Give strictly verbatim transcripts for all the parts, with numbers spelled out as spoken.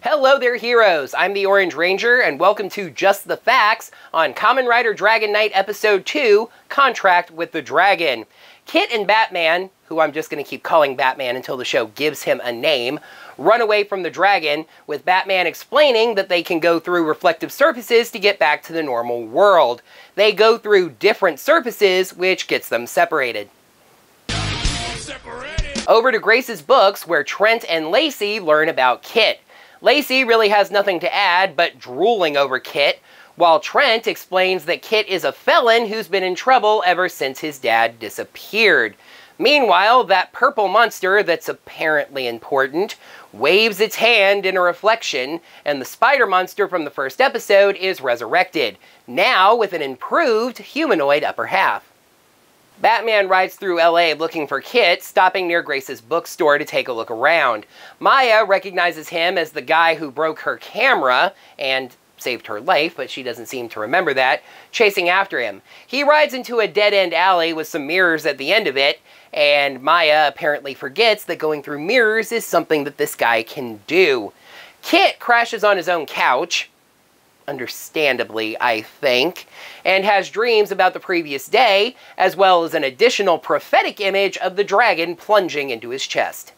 Hello there, heroes! I'm the Orange Ranger, and welcome to Just The Facts on Kamen Rider Dragon Knight Episode two, Contract with the Dragon. Kit and Batman, who I'm just going to keep calling Batman until the show gives him a name, run away from the dragon, with Batman explaining that they can go through reflective surfaces to get back to the normal world. They go through different surfaces, which gets them separated. separated. Over to Grace's books, where Trent and Lacey learn about Kit. Lacey really has nothing to add but drooling over Kit, while Trent explains that Kit is a felon who's been in trouble ever since his dad disappeared. Meanwhile, that purple monster that's apparently important waves its hand in a reflection, and the spider monster from the first episode is resurrected, now with an improved humanoid upper half. Batman rides through L A looking for Kit, stopping near Grace's bookstore to take a look around. Maya recognizes him as the guy who broke her camera, and saved her life, but she doesn't seem to remember that, chasing after him. He rides into a dead-end alley with some mirrors at the end of it, and Maya apparently forgets that going through mirrors is something that this guy can do. Kit crashes on his own couch, understandably, I think, and has dreams about the previous day, as well as an additional prophetic image of the dragon plunging into his chest.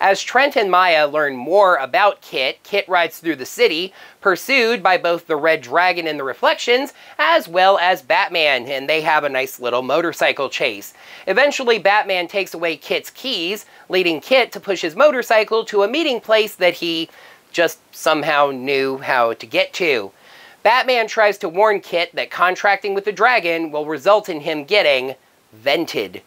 As Trent and Maya learn more about Kit, Kit rides through the city, pursued by both the Red Dragon in the reflections, as well as Batman, and they have a nice little motorcycle chase. Eventually, Batman takes away Kit's keys, leading Kit to push his motorcycle to a meeting place that he just somehow knew how to get to. Batman tries to warn Kit that contracting with the dragon will result in him getting vented.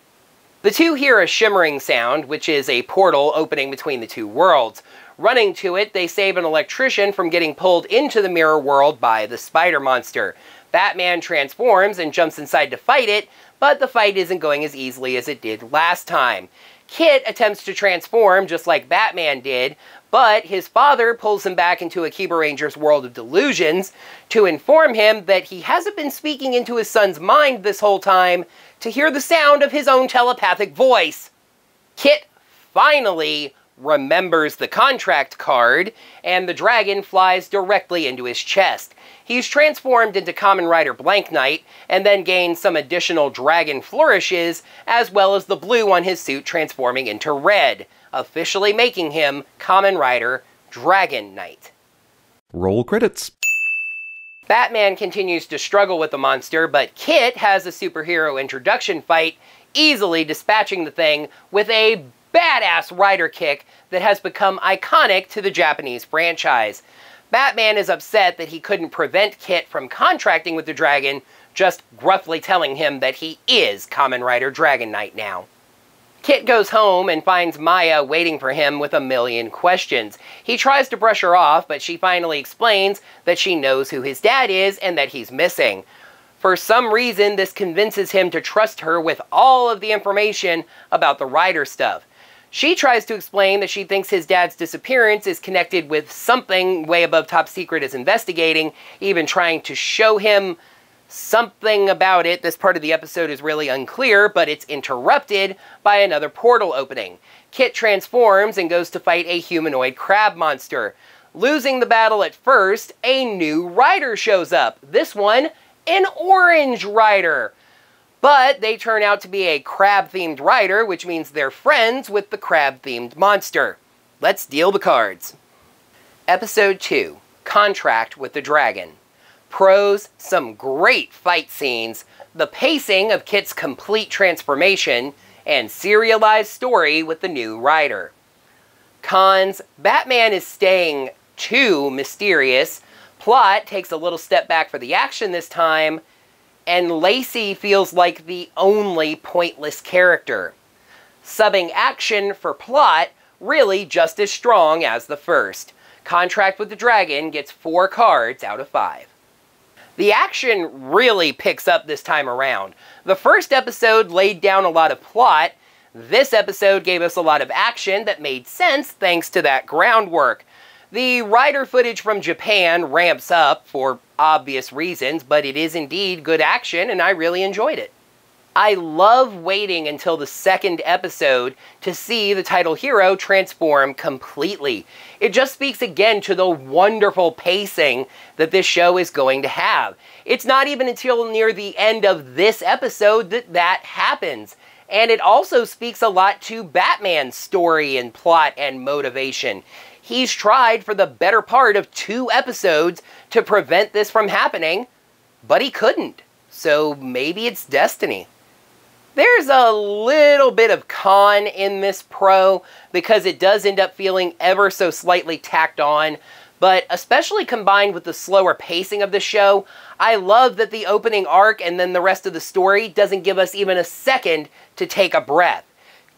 The two hear a shimmering sound, which is a portal opening between the two worlds. Running to it, they save an electrician from getting pulled into the mirror world by the spider monster. Batman transforms and jumps inside to fight it, but the fight isn't going as easily as it did last time. Kit attempts to transform just like Batman did, but his father pulls him back into Akiba Ranger's world of delusions to inform him that he hasn't been speaking into his son's mind this whole time, to hear the sound of his own telepathic voice. Kit finally remembers the contract card, and the dragon flies directly into his chest. He's transformed into Kamen Rider Blank Knight, and then gains some additional dragon flourishes, as well as the blue on his suit transforming into red, officially making him Kamen Rider Dragon Knight. Roll credits. Batman continues to struggle with the monster, but Kit has a superhero introduction fight, easily dispatching the thing with a badass rider kick that has become iconic to the Japanese franchise. Batman is upset that he couldn't prevent Kit from contracting with the dragon, just gruffly telling him that he is Kamen Rider Dragon Knight now. Kit goes home and finds Maya waiting for him with a million questions. He tries to brush her off, but she finally explains that she knows who his dad is and that he's missing. For some reason, this convinces him to trust her with all of the information about the rider stuff. She tries to explain that she thinks his dad's disappearance is connected with something Way Above Top Secret is investigating, even trying to show him something about it. This part of the episode is really unclear, but it's interrupted by another portal opening. Kit transforms and goes to fight a humanoid crab monster. Losing the battle at first, a new rider shows up. This one, an orange rider. But they turn out to be a crab-themed rider, which means they're friends with the crab-themed monster. Let's deal the cards. Episode two, Contract with the Dragon. Pros, some great fight scenes, the pacing of Kit's complete transformation, and serialized story with the new rider. Cons, Batman is staying too mysterious, plot takes a little step back for the action this time, and Lacey feels like the only pointless character. Subbing action for plot, really just as strong as the first. Contract with the Dragon gets four cards out of five. The action really picks up this time around. The first episode laid down a lot of plot. This episode gave us a lot of action that made sense thanks to that groundwork. The rider footage from Japan ramps up for obvious reasons, but it is indeed good action, and I really enjoyed it. I love waiting until the second episode to see the title hero transform completely. It just speaks again to the wonderful pacing that this show is going to have. It's not even until near the end of this episode that that happens. And it also speaks a lot to Batman's story and plot and motivation. He's tried for the better part of two episodes to prevent this from happening, but he couldn't. So maybe it's destiny. There's a little bit of con in this pro because it does end up feeling ever so slightly tacked on, but especially combined with the slower pacing of the show, I love that the opening arc and then the rest of the story doesn't give us even a second to take a breath.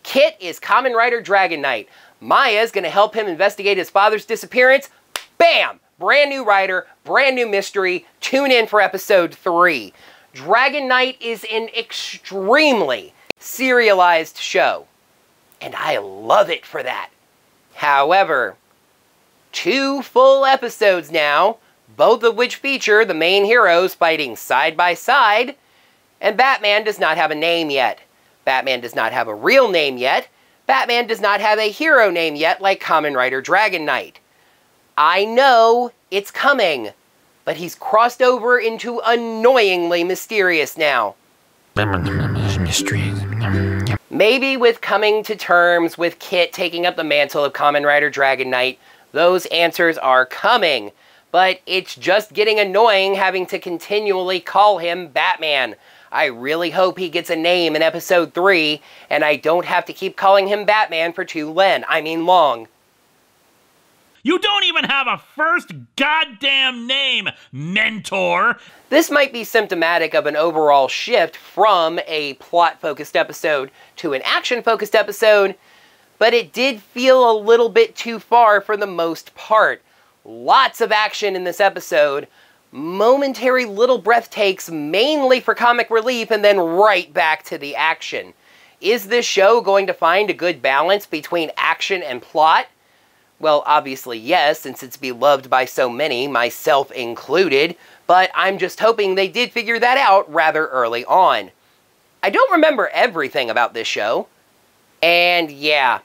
Kit is Kamen Rider Dragon Knight. Maya's gonna help him investigate his father's disappearance. Bam! Brand new rider, brand new mystery. Tune in for episode three. Dragon Knight is an extremely serialized show, and I love it for that. However, two full episodes now, both of which feature the main heroes fighting side by side, and Batman does not have a name yet. Batman does not have a real name yet. Batman does not have a hero name yet like Kamen Rider Dragon Knight. I know it's coming, but he's crossed over into annoyingly mysterious now. Maybe with coming to terms with Kit taking up the mantle of Kamen Rider Dragon Knight, those answers are coming, but it's just getting annoying having to continually call him Batman. I really hope he gets a name in episode three, and I don't have to keep calling him Batman for too len, I mean long. You don't even have a first goddamn name, mentor! This might be symptomatic of an overall shift from a plot-focused episode to an action-focused episode, but it did feel a little bit too far for the most part. Lots of action in this episode, momentary little breath takes mainly for comic relief and then right back to the action. Is this show going to find a good balance between action and plot? Well, obviously yes, since it's beloved by so many, myself included, but I'm just hoping they did figure that out rather early on. I don't remember everything about this show. And yeah,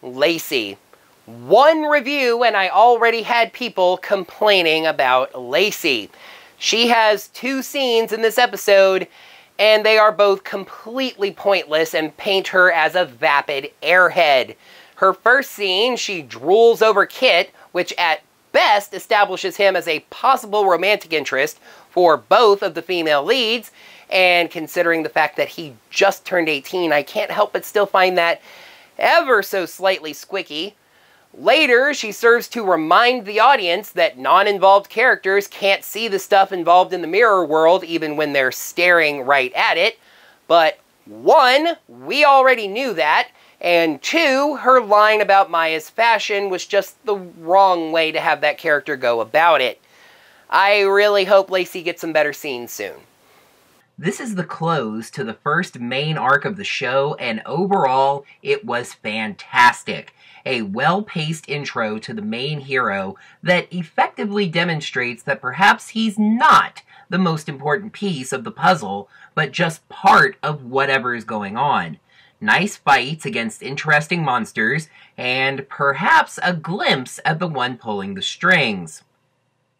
Lacey. One review and I already had people complaining about Lacey. She has two scenes in this episode and they are both completely pointless and paint her as a vapid airhead. Her first scene, she drools over Kit, which at best establishes him as a possible romantic interest for both of the female leads. And considering the fact that he just turned eighteen, I can't help but still find that ever so slightly squicky. Later, she serves to remind the audience that non-involved characters can't see the stuff involved in the mirror world even when they're staring right at it. But one, we already knew that, and two, her line about Maya's fashion was just the wrong way to have that character go about it. I really hope Lacey gets some better scenes soon. This is the close to the first main arc of the show, and overall, it was fantastic. A well-paced intro to the main hero that effectively demonstrates that perhaps he's not the most important piece of the puzzle, but just part of whatever is going on. Nice fights against interesting monsters, and perhaps a glimpse at the one pulling the strings.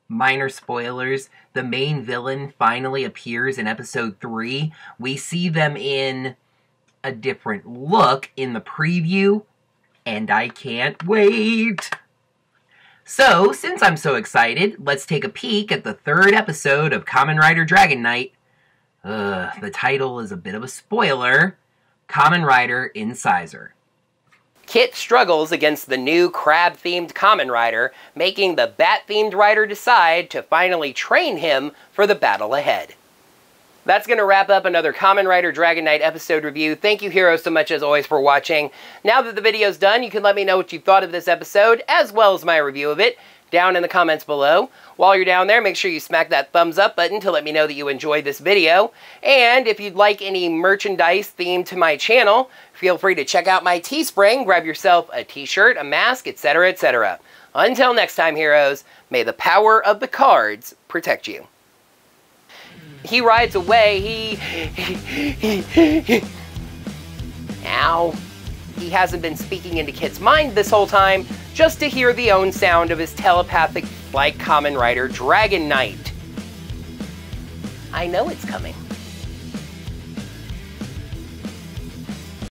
Minor spoilers, the main villain finally appears in episode three. We see them in a different look in the preview, and I can't wait! So, since I'm so excited, let's take a peek at the third episode of Kamen Rider Dragon Knight. Ugh, the title is a bit of a spoiler. Kamen Rider Incisor. Kit struggles against the new crab-themed Kamen Rider, making the bat-themed rider decide to finally train him for the battle ahead. That's going to wrap up another Kamen Rider Dragon Knight episode review. Thank you, heroes, so much as always for watching. Now that the video's done, you can let me know what you thought of this episode, as well as my review of it, down in the comments below. While you're down there, make sure you smack that thumbs up button to let me know that you enjoyed this video. And if you'd like any merchandise themed to my channel, feel free to check out my Teespring, grab yourself a t-shirt, a mask, et cetera, et cetera. Until next time, heroes, may the power of the cards protect you. he rides away, he, he, he, he. Now, he hasn't been speaking into Kit's mind this whole time, just to hear the own sound of his telepathic, like Kamen Rider Dragon Knight. I know it's coming.